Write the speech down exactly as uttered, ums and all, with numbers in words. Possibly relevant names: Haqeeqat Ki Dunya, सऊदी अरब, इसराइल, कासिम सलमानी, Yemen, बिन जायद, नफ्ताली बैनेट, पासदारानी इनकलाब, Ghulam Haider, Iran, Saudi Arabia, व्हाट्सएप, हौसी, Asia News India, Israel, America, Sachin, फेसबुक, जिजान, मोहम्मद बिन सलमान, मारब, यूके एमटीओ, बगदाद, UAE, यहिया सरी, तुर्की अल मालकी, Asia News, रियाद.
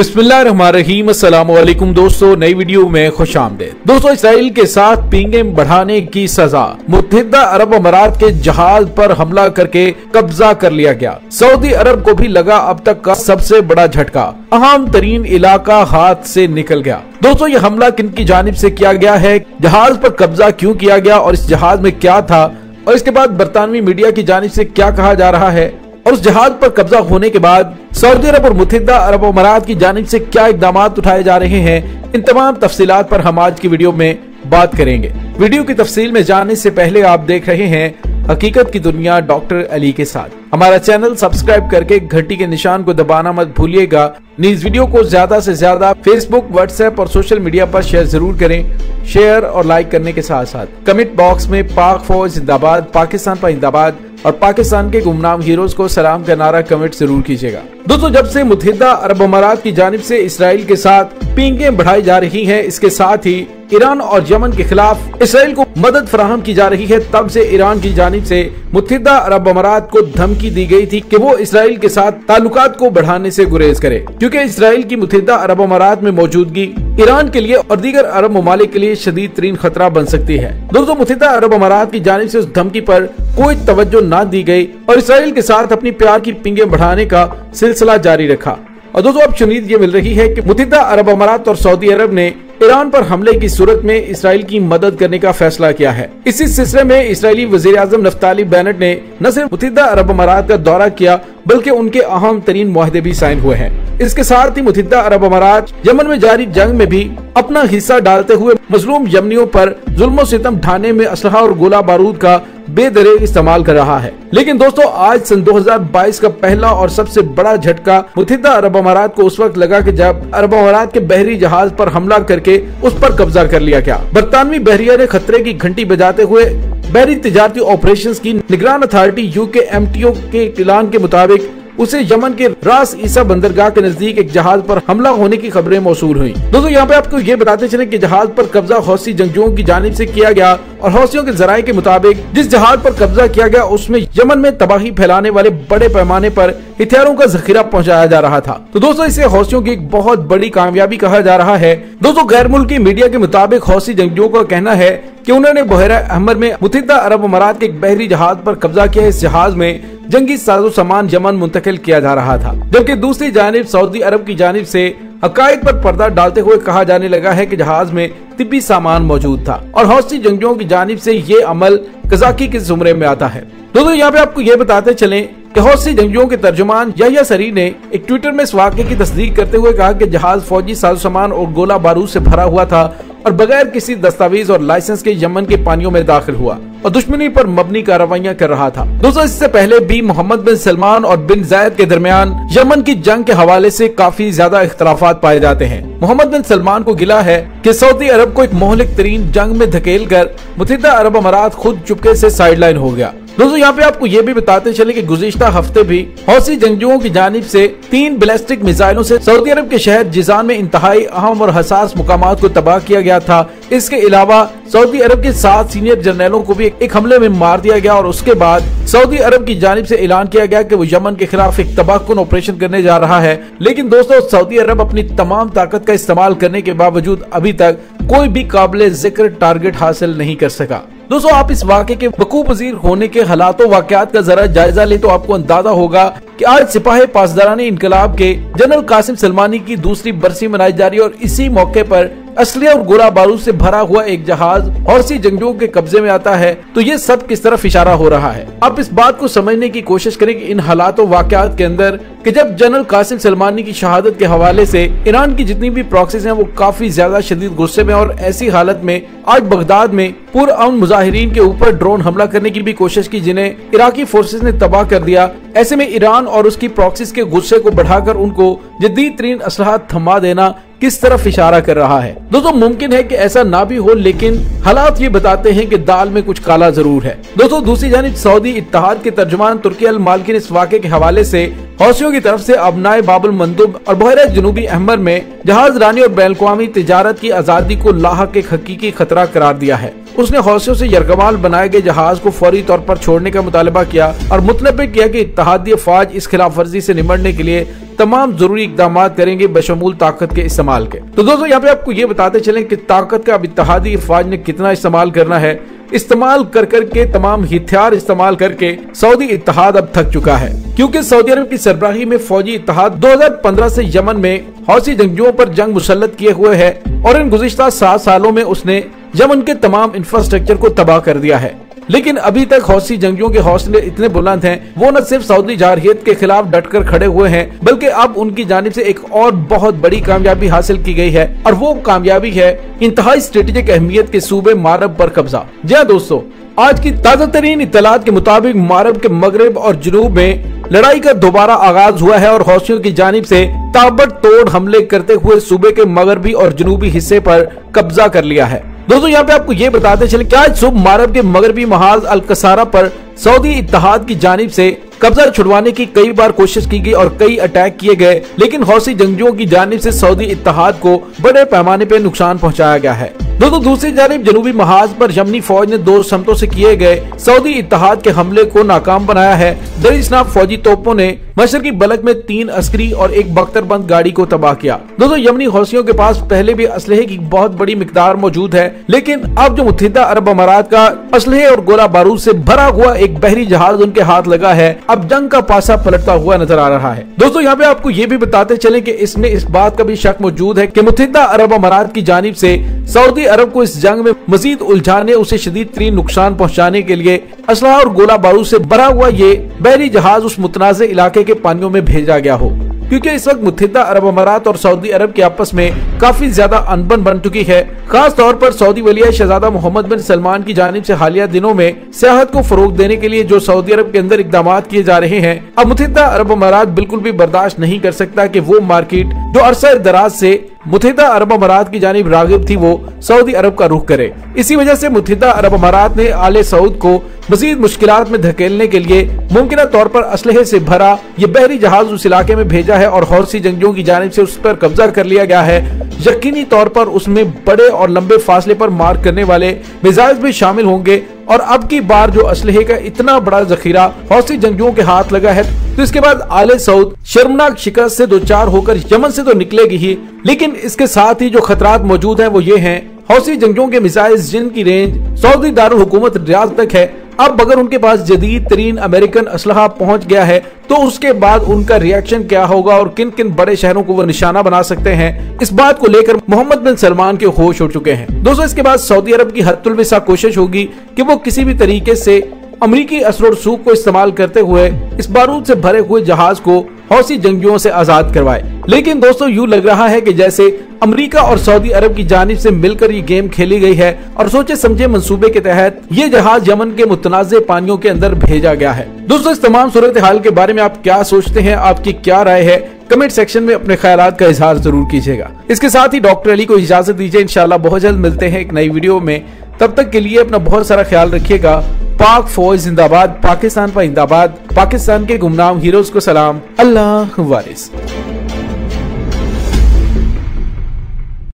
बिस्मिल्लाहिर्रहमानिर्रहीम। अस्सलामुअलैकुम दोस्तों, नई वीडियो में खुश आमदेद। दोस्तों, इसराइल के साथ पींगें बढ़ाने की सजा, मुत्तहिदा अरब अमारात के जहाज पर हमला करके कब्जा कर लिया गया। सऊदी अरब को भी लगा अब तक का सबसे बड़ा झटका, अहम तरीन इलाका हाथ से निकल गया। दोस्तों, ये हमला किनकी जानिब से किया गया है, जहाज पर कब्जा क्यों किया गया और इस जहाज में क्या था, और इसके बाद बरतानवी मीडिया की जानिब से क्या कहा जा रहा है, और उस जहाज पर कब्जा होने के बाद सऊदी अरब और मुत्तहिदा अरब अमारात की जानिब से क्या इकदाम उठाए जा रहे हैं, इन तमाम तफसीलात पर हम आज की वीडियो में बात करेंगे। वीडियो की तफसील में जाने से पहले आप देख रहे हैं हकीकत की दुनिया डॉक्टर अली के साथ। हमारा चैनल सब्सक्राइब करके घंटी के निशान को दबाना मत भूलिएगा। इस वीडियो को ज्यादा से ज्यादा फेसबुक, व्हाट्सएप और सोशल मीडिया पर शेयर जरूर करें। शेयर और लाइक करने के साथ साथ कमेंट बॉक्स में पाक फौज जिंदाबाद, पाकिस्तान पर जिंदाबाद और पाकिस्तान के गुमनाम हीरोज को सलाम का नारा कमेंट जरूर कीजिएगा। दोस्तों, जब से मुत्तहिदा अरब अमारात की जानिब से इसराइल के साथ पींगें बढ़ाई जा रही हैं, इसके साथ ही ईरान और यमन के खिलाफ इसराइल को मदद फराहम की जा रही है, तब से ईरान की जानिब से मुत्तहिदा अरब अमारात को धमकी दी गई थी कि वो इसराइल के साथ ताल्लुकात को बढ़ाने से गुरेज करे, क्योंकि इसराइल की मुत्तहिदा अरब अमारात में मौजूदगी ईरान के लिए और दीगर अरब ममालिक के लिए शदीद तरीन खतरा बन सकती है। दोस्तों, मुत्तहिदा अरब अमारात की जानिब से उस धमकी पर कोई तवज्जो न दी गई और इसराइल के साथ अपनी प्यार की पींगें बढ़ाने का सिलसिला जारी रखा। और दोस्तों, अब सुनीद ये मिल रही है कि मुत्तहिदा अरब अमारात और सऊदी अरब ने ईरान पर हमले की सूरत में इसराइल की मदद करने का फैसला किया है। इसी सिलसिले में इसराइली वज़ीर-ए-आज़म नफ्ताली बैनेट ने न सिर्फ मुत्तहिदा अरब अमारात का दौरा किया बल्कि उनके अहम तरीन मुआहदे भी साइन हुए हैं। इसके साथ ही मुत्तहिदा अरब अमारात यमन में जारी जंग में भी अपना हिस्सा डालते हुए मजलूम यमनियों पर जुल्म सितम ढाने में असलहा और गोला बारूद का बेदरे इस्तेमाल कर रहा है। लेकिन दोस्तों, आज सन दो हज़ार बाईस का पहला और सबसे बड़ा झटका मुत्तहिदा अरब अमारात को उस वक्त लगा कि जब अरब अमारात के बहरी जहाज पर हमला करके उस पर कब्जा कर लिया गया। बरतानवी बहरिया ने खतरे की घंटी बजाते हुए बहरी तिजारती ऑपरेशंस की निगरान अथॉरिटी यूके एमटीओ के ऐलान के मुताबिक उसे यमन के रास ईसा बंदरगाह के नजदीक एक जहाज पर हमला होने की खबरें मौसूल हुई। दोस्तों, यहाँ पे आपको ये बताते चले कि जहाज पर कब्जा हौसी जंगजुओं की जानिब से किया गया और हौसियों के जराये के मुताबिक जिस जहाज पर कब्जा किया गया उसमें यमन में तबाही फैलाने वाले बड़े पैमाने पर हथियारों का जखीरा पहुँचाया जा रहा था। तो दोस्तों, इसे हौसियों की एक बहुत बड़ी कामयाबी कहा जा रहा है। दोस्तों, गैर मुल्की मीडिया के मुताबिक हौसी जंगजुओं का कहना है कि उन्होंने बहरा अहमर में मुत्तहिदा अरब अमारात के एक बहरी जहाज पर कब्जा किया। इस जहाज में जंगी साजो सामान यमन मुंतकिल किया जा रहा था, जबकि दूसरी जानिब सऊदी अरब की जानिब से हकायक पर पर्दा डालते हुए कहा जाने लगा है कि जहाज में तिब्बी सामान मौजूद था और हौसी जंगजुओं की जानिब से ये अमल कजाकी के जुमरे में आता है। दोस्तों, यहाँ पे आपको ये बताते चलें कि हौसी जंगजुओं के तर्जुमान यहिया सरी ने एक ट्विटर में इस वाक़े की तस्दीक करते हुए कहा कि जहाज फौजी साजो सामान और गोला बारूद से भरा हुआ था और बगैर किसी दस्तावेज और लाइसेंस के यमन के पानियों में दाखिल हुआ और दुश्मनी पर मबनी कार्रवाइयां कर रहा था। दोस्तों, इससे पहले भी मोहम्मद बिन सलमान और बिन जायद के दरमियान यमन की जंग के हवाले से काफी ज्यादा इख्तलाफात पाए जाते हैं। मोहम्मद बिन सलमान को गिला है कि सऊदी अरब को एक मोहलिक तरीन जंग में धकेल कर मुत्तहिदा अरब अमारात खुद चुपके से साइडलाइन हो गया। दोस्तों, यहाँ पे आपको ये भी बताते चले कि गुज़िश्ता हफ्ते भी हौसी जंगजुओं की जानिब से तीन बैलिस्टिक मिसाइलों से सऊदी अरब के शहर जिजान में इंतहाई अहम और हसास मुकामात को तबाह किया गया था। इसके अलावा सऊदी अरब के सात सीनियर जनरलों को भी एक हमले में मार दिया गया और उसके बाद सऊदी अरब की जानिब से ऐलान किया गया कि वो यमन के खिलाफ एक तबाहकुन ऑपरेशन करने जा रहा है। लेकिन दोस्तों, सऊदी अरब अपनी तमाम ताकत का इस्तेमाल करने के बावजूद अभी तक कोई भी काबिल जिक्र टारगेट हासिल नहीं कर सका। दोस्तों, आप इस वाक़े के वकूअ पज़ीर होने के हालातों वाक़यात का जरा जायजा ले तो आपको अंदाजा होगा कि आज सिपाही पासदारानी इनकलाब के जनरल कासिम सलमानी की दूसरी बरसी मनाई जा रही है और इसी मौके पर असलिया और गोला बारूद से भरा हुआ एक जहाज हौसी जंगजुओं के कब्जे में आता है। तो ये सब किस तरफ इशारा हो रहा है, आप इस बात को समझने की कोशिश करें कि इन हालातों वाक़यात के अंदर कि जब जनरल कासिम सलमानी की शहादत के हवाले से ईरान की जितनी भी प्रॉक्सीज हैं वो काफी ज्यादा शदीद गुस्से में और ऐसी हालत में आज बगदाद में पुरअमन मुजाहिरीन के ऊपर ड्रोन हमला करने की भी कोशिश की जिन्हें इराकी फोर्सेज ने तबाह कर दिया। ऐसे में ईरान और उसकी प्रॉक्सीज के गुस्से को बढ़ाकर उनको जदीद तरीन असलहा थमा देना किस तरफ इशारा कर रहा है। दोस्तों, मुमकिन है कि ऐसा ना भी हो, लेकिन हालात ये बताते हैं कि दाल में कुछ काला जरूर है। दोस्तों, दूसरी जानिब सऊदी इत्तेहाद के तर्जुमान तुर्की अल मालकी ने इस वाक़े के हवाले से हौसियों की तरफ से अबनाए बाबुल मंदूब और बहरा जनूबी अहमर में जहाज रानी और बैनकवामी तिजारत की आज़ादी को लाहक एक हकीकी खतरा करार दिया है। उसने हौसियों से यरगमाल बनाए गए जहाज को फौरी तौर पर छोड़ने का मुतालबा किया और मुतनबे किया कि इत्तेहादी फौज इस खिलाफ वर्जी से निमटने के लिए तमाम जरूरी इकदाम करेंगे बशमूल ताकत के इस्तेमाल के। तो दोस्तों यहाँ पे आपको ये बताते चलें कि ताकत का अब इत्तेहादी अफवाज ने कितना इस्तेमाल करना है। इस्तेमाल कर करके तमाम हथियार इस्तेमाल करके सऊदी इत्तेहाद अब थक चुका है, क्योंकि सऊदी अरब की सरबराही में फौजी इत्तेहाद दो हज़ार पंद्रह से यमन में हौसी जंगजुओं पर जंग मुसल्लत किए हुए है और इन गुज़िश्ता सात सालों में उसने यमन के तमाम इंफ्रास्ट्रक्चर को तबाह कर दिया है। लेकिन अभी तक हौसी जंगियों के हौसले इतने बुलंद हैं, वो न सिर्फ सऊदी जारहियत के खिलाफ डटकर खड़े हुए हैं, बल्कि अब उनकी जानिब से एक और बहुत बड़ी कामयाबी हासिल की गई है और वो कामयाबी है इंतहाई स्ट्रेटेजिक अहमियत के सूबे मारब पर कब्जा। जी दोस्तों, आज की ताज़ा तरीन इत्तलात के मुताबिक मारब के मगरब और जुनूब में लड़ाई का दोबारा आगाज हुआ है और हौसियों की जानिब से ताबड़तोड़ हमले करते हुए सूबे के मगरबी और जुनूबी हिस्से पर कब्जा कर लिया है। दोस्तों यहाँ पे आपको ये बताते चले कि आज सुबह मारब के मगरबी महाज अल कसारा पर सऊदी इत्तेहाद की जानिब से कब्जा छुड़वाने की कई बार कोशिश की गई और कई अटैक किए गए, लेकिन हौसी जंगजुओं की जानिब से सऊदी इत्तेहाद को बड़े पैमाने पर नुकसान पहुंचाया गया है। दोस्तों दूसरी जानिब जनूबी महाज पर यमनी फौज ने दो समतों से किए गए सऊदी इत्तेहाद के हमले को नाकाम बनाया है। दरअसल फौजी तोपों ने मशरकी बलक में तीन अस्करी और एक बख्तरबंद गाड़ी को तबाह किया। दोस्तों यमनी हौसियों के पास पहले भी असलहे की बहुत बड़ी मिकदार मौजूद है, लेकिन अब जो मुत्तहिदा अरब अमारात का असलहे और गोला बारूद से भरा हुआ एक बहरी जहाज उनके हाथ लगा है, अब जंग का पासा पलटता हुआ नजर आ रहा है। दोस्तों यहाँ पे आपको ये भी बताते चले कि इसमें इस बात का भी शक मौजूद है कि मुत्तहिदा अरब अमारात की जानिब से सऊदी अरब को इस जंग में मजीद उलझाने, उसे शदीद तरीन नुकसान पहुँचाने के लिए असलहा और गोला बारूद से भरा हुआ ये बहरी जहाज उस मुतनाज़ इलाके के पानियों में भेजा गया हो, क्योंकि इस वक्त मुत्तहिदा अरब अमारात और सऊदी अरब के आपस में काफी ज्यादा अनबन बन चुकी है। खास तौर पर सऊदी वलिया शहजादा मोहम्मद बिन सलमान की जानिब से हालिया दिनों में सियाहत को फरोग देने के लिए जो सऊदी अरब के अंदर इकदाम किए जा रहे हैं, अब मुत्तहिदा अरब अमारात बिल्कुल भी बर्दाश्त नहीं कर सकता कि वो मार्केट जो अरसा दराज से मुत्तहिदा अरब अमारात की जानिब रागिब थी वो सऊदी अरब का रुख करे। इसी वजह से मुत्तहिदा अरब अमारात ने आले सऊद को मजीद मुश्किलात में धकेलने के लिए मुमकिन तौर पर असलहे से भरा ये बहरी जहाज उस इलाके में भेजा है और हौसी जंगजों की जानिब से उस पर कब्जा कर लिया गया है। यकीनी तौर पर उसमें बड़े और लंबे फासले पर मार करने वाले मिसाइल भी शामिल होंगे और अब की बार जो असलहे का इतना बड़ा जखीरा हौसी जंगजुओं के हाथ लगा है, तो इसके बाद आले सऊद शर्मनाक शिकस्त से दो चार होकर यमन से तो निकलेगी ही, लेकिन इसके साथ ही जो खतरात मौजूद हैं वो ये हैं हौसी जंगजुओं के मिसाइल जिनकी रेंज सऊदी दारुल हुकूमत रियाद तक है। अब अगर उनके पास जदीद तरीन अमेरिकन असलहा पहुंच गया है तो उसके बाद उनका रिएक्शन क्या होगा और किन किन बड़े शहरों को वो निशाना बना सकते हैं, इस बात को लेकर मोहम्मद बिन सलमान के होश उड़ चुके हैं। दोस्तों इसके बाद सऊदी अरब की हत्तुल विसा कोशिश होगी कि वो किसी भी तरीके से अमरीकी असर और सूख को इस्तेमाल करते हुए इस बारूद से भरे हुए जहाज को हौसी जंगियों से आजाद करवाए। लेकिन दोस्तों यूं लग रहा है कि जैसे अमेरिका और सऊदी अरब की जानिब से मिलकर ये गेम खेली गई है और सोचे समझे मंसूबे के तहत ये जहाज यमन के मुतनाज़े पानियों के अंदर भेजा गया है। दोस्तों इस तमाम सूरत हाल के बारे में आप क्या सोचते हैं, आपकी क्या राय है, कमेंट सेक्शन में अपने ख्यालात का इजहार जरूर कीजिएगा। इसके साथ ही डॉक्टर अली को इजाजत दीजिए, इंशाल्लाह बहुत जल्द मिलते हैं एक नई वीडियो में। तब तक के लिए अपना बहुत सारा ख्याल रखिएगा। पाक फौज जिंदाबाद, पाकिस्तान पर जिंदाबाद, पाकिस्तान के गुमनाम हीरोज को सलाम, अल्लाह वारिस।